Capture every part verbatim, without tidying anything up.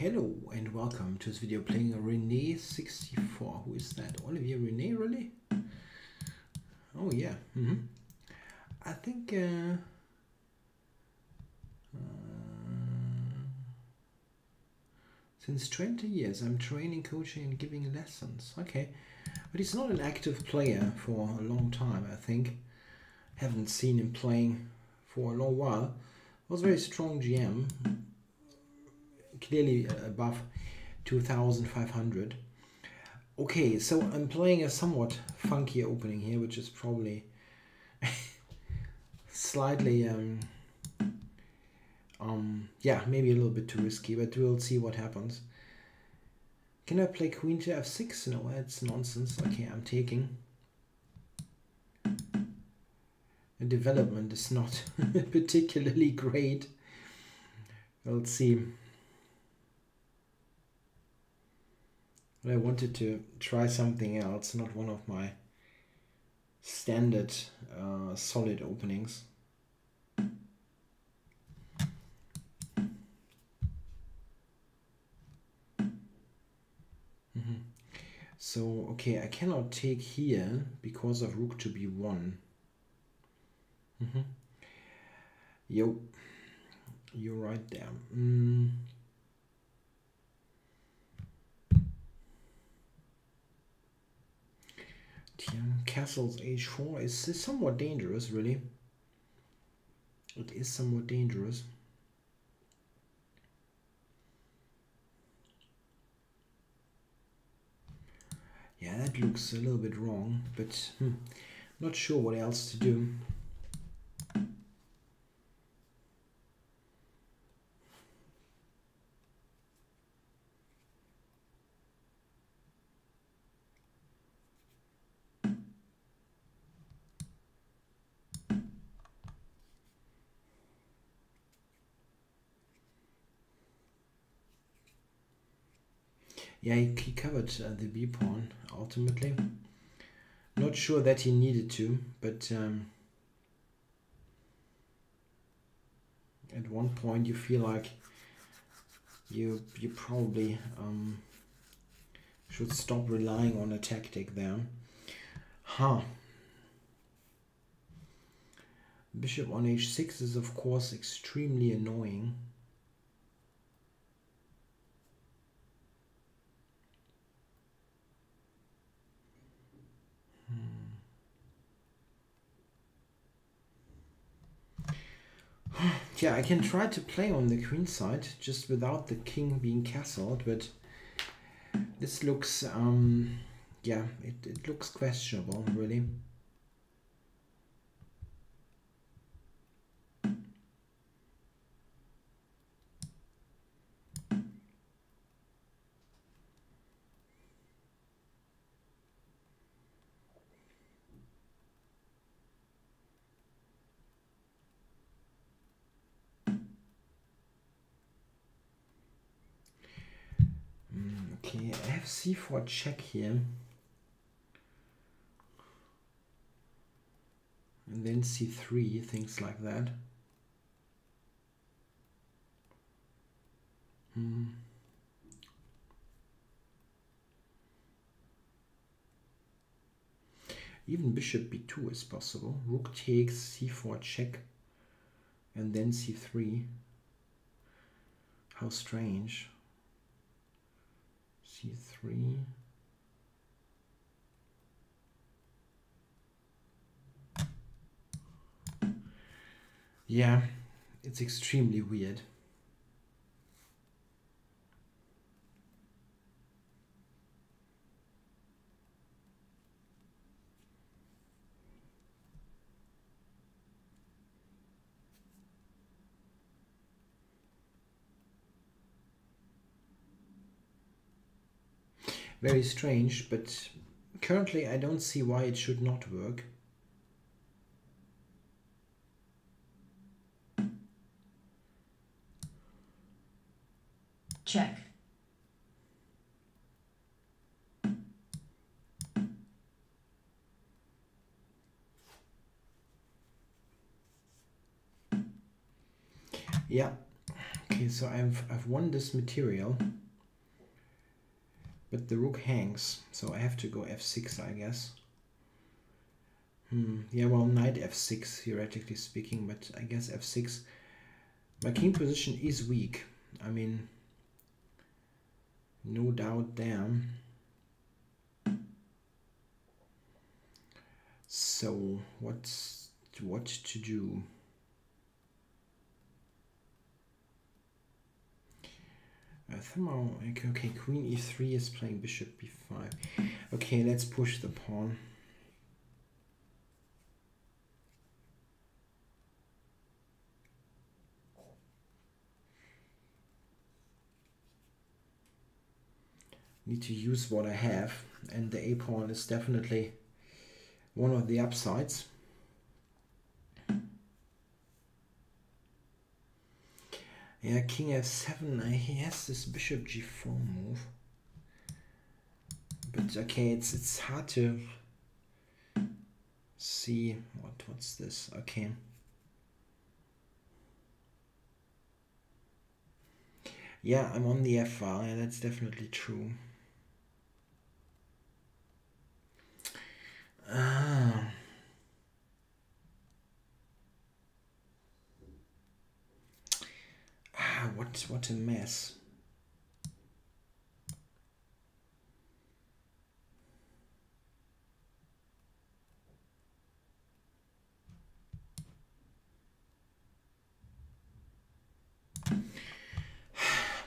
Hello and welcome to this video playing Renet sixty-four. Who is that? Olivier Renet, really? Oh yeah. Mm-hmm. I think uh, uh, since twenty years I'm training, coaching and giving lessons. Okay, but he's not an active player for a long time, I think. Haven't seen him playing for a long while. Was a very strong G M, clearly above two thousand five hundred. Okay, so I'm playing a somewhat funky opening here, which is probably slightly, um, um, yeah, maybe a little bit too risky, but we'll see what happens. Can I play queen to f six? No, that's nonsense. Okay, I'm taking. The development is not particularly great. Let's see. But I wanted to try something else, not one of my standard uh, solid openings. Mm-hmm. So, okay, I cannot take here because of rook to b one. Mm-hmm. Yo, you're right there. Mm. Castles h four is somewhat dangerous, really. It is somewhat dangerous. Yeah, that looks a little bit wrong, but hmm, not sure what else to do. Yeah, he covered uh, the b-pawn ultimately. Not sure that he needed to, but um, at one point you feel like you you probably um, should stop relying on a tactic there. Huh. Bishop on h six is of course extremely annoying. Yeah, I can try to play on the queen side just without the king being castled, but this looks, um, yeah, it, it looks questionable, really. Okay, f c four check here, and then c three, things like that. Hmm. Even bishop b two is possible. Rook takes, c four check, and then c three. How strange. c three. Yeah, it's extremely weird. Very strange, but currently I don't see why it should not work. Check. Yeah, Okay, so I've, I've won this material, but the rook hangs, so I have to go f six, I guess. Hmm, yeah, well, knight f six, theoretically speaking, but I guess f six. My king position is weak, I mean, no doubt there. So, what's, what to do? Uh, somehow, okay, okay, queen e three is playing bishop b five. Okay, let's push the pawn. Need to use what I have, and the a pawn is definitely one of the upsides. Yeah, king f seven, he has this bishop g four move, but okay, it's it's hard to see what what's this. Okay, yeah, I'm on the f file. Yeah, that's definitely true. Ah. Ah, what what a mess.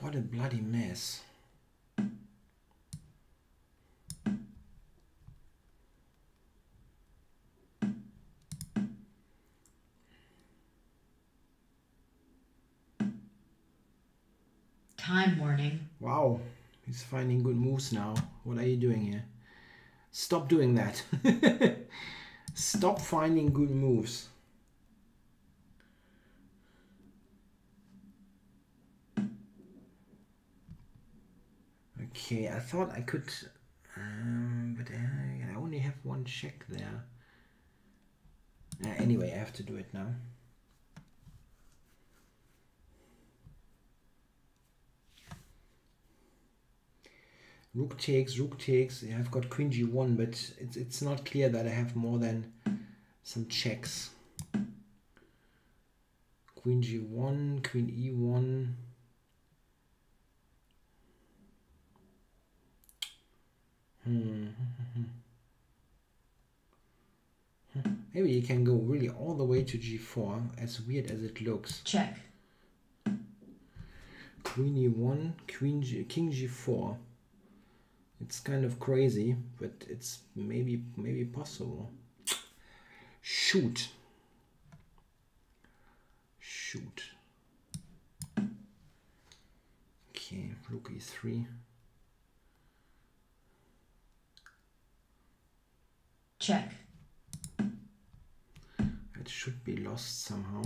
What a bloody mess. Time warning. Wow, he's finding good moves now. What are you doing here? Stop doing that. Stop finding good moves. Okay, I thought I could, um, but I only have one check there. Uh, anyway, I have to do it now. Rook takes, rook takes. I've got queen g one, but it's it's not clear that I have more than some checks. Queen g one, queen e one. Maybe you can go really all the way to g four, as weird as it looks. Check. Queen e one, queen G, king g four. It's kind of crazy, but it's maybe maybe possible. Shoot. Shoot. Okay, rook e three. Check. It should be lost somehow.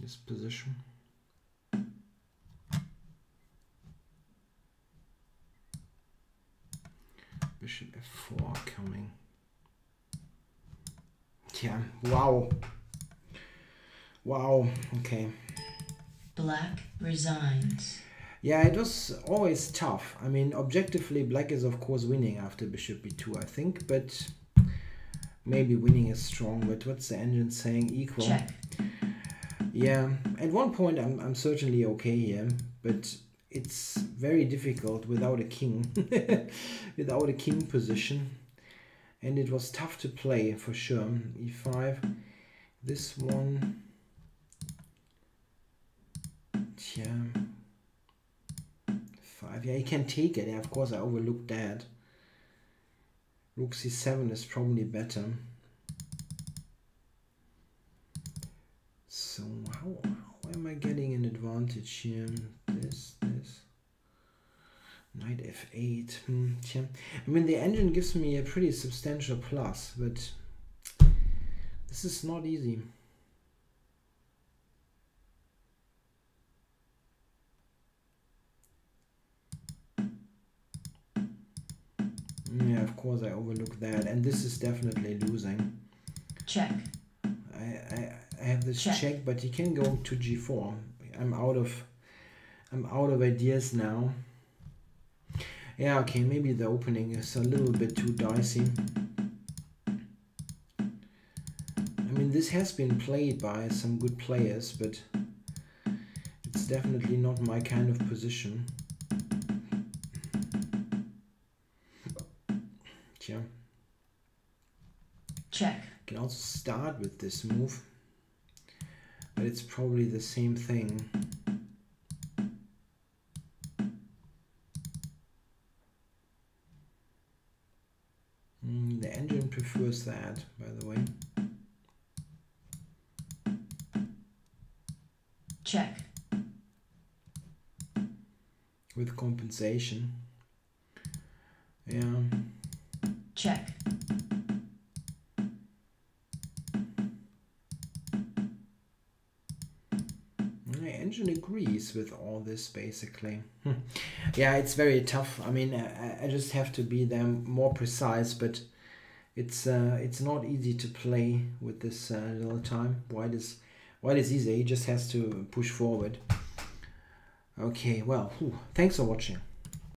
This position. Bishop f four coming. Yeah. Wow. Wow. Okay. Black resigns. Yeah, it was always tough. I mean, objectively, black is of course winning after bishop b two, I think, but maybe winning is strong, but what's the engine saying? Equal. Check. Yeah, at one point I'm, I'm certainly okay here, but it's very difficult without a king, without a king position. And it was tough to play, for sure. e five, this one, yeah. Yeah, he can take it. Yeah, of course, I overlooked that. Rook c seven is probably better. So how, how am I getting an advantage here? This, this. Knight f eight. Hmm, yeah. I mean, the engine gives me a pretty substantial plus, but this is not easy. Yeah, of course I overlooked that, and this is definitely losing. Check. I I, I have this check. check, but he can go to g four. I'm out of I'm out of ideas now. Yeah, okay, maybe the opening is a little bit too dicey. I mean, this has been played by some good players, but it's definitely not my kind of position. Yeah. Check. Can also start with this move, but it's probably the same thing. Mm, the engine prefers that, by the way. Check. With compensation. Yeah. Check. My engine agrees with all this, basically. Yeah, it's very tough. I mean, I, I just have to be there more precise, but it's uh, it's not easy to play with this uh, little time. White is white is easy. He just has to push forward. Okay, well, whew, thanks for watching.